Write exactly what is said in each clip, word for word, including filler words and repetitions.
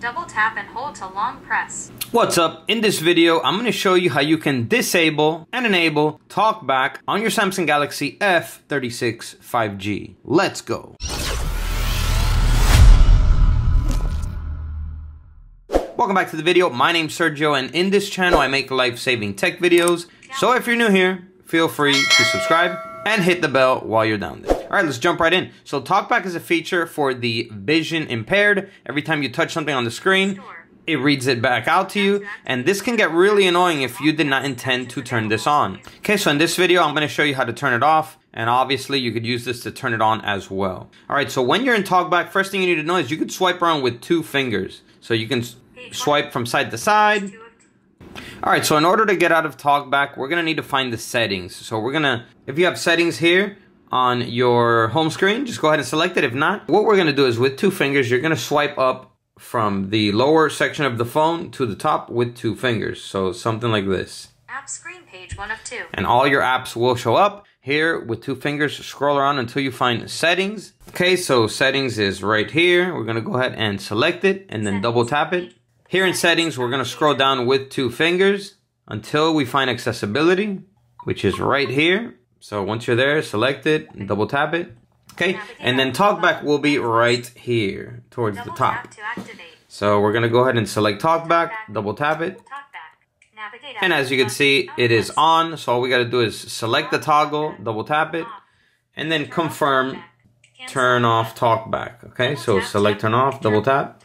double tap and hold to long press. What's up? In this video, I'm going to show you how you can disable and enable TalkBack on your Samsung Galaxy F thirty-six five G. Let's go. Welcome back to the video. My name's Sergio, and in this channel, I make life-saving tech videos. So if you're new here, feel free to subscribe and hit the bell while you're down there. All right, let's jump right in. So TalkBack is a feature for the vision impaired. Every time you touch something on the screen, it reads it back out to you. And this can get really annoying if you did not intend to turn this on. Okay, so in this video, I'm gonna show you how to turn it off. And obviously, you could use this to turn it on as well. All right, so when you're in TalkBack, first thing you need to know is you could swipe around with two fingers. So you can swipe from side to side. All right, so in order to get out of TalkBack, we're gonna need to find the settings. So we're gonna, if you have settings here, on your home screen, just go ahead and select it. If not, what we're gonna do is with two fingers, you're gonna swipe up from the lower section of the phone to the top with two fingers. So something like this. App screen page one of two. And all your apps will show up. Here with two fingers, scroll around until you find settings. Okay, so settings is right here. We're gonna go ahead and select it and then settings. Double tap it. Here in settings, we're gonna scroll down with two fingers until we find accessibility, which is right here. So once you're there, select it and double tap it. Okay, and then TalkBack will be right here towards the top. So we're gonna go ahead and select TalkBack, double tap it. And as you can see, it is on. So all we gotta do is select the toggle, double tap it, and then confirm, turn off TalkBack. Okay, so select turn off, double tap.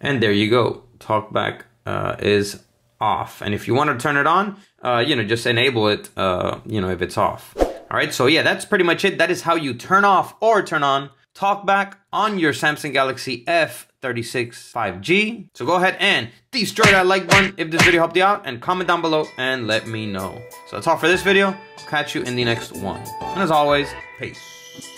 And there you go, TalkBack uh, is on. Off. And if you want to turn it on, uh, you know, just enable it, uh, you know, if it's off. All right. So yeah, that's pretty much it. That is how you turn off or turn on TalkBack on your Samsung Galaxy F thirty-six five G. So go ahead and destroy that like button if this video helped you out, and comment down below and let me know. So that's all for this video. I'll catch you in the next one. And as always, peace.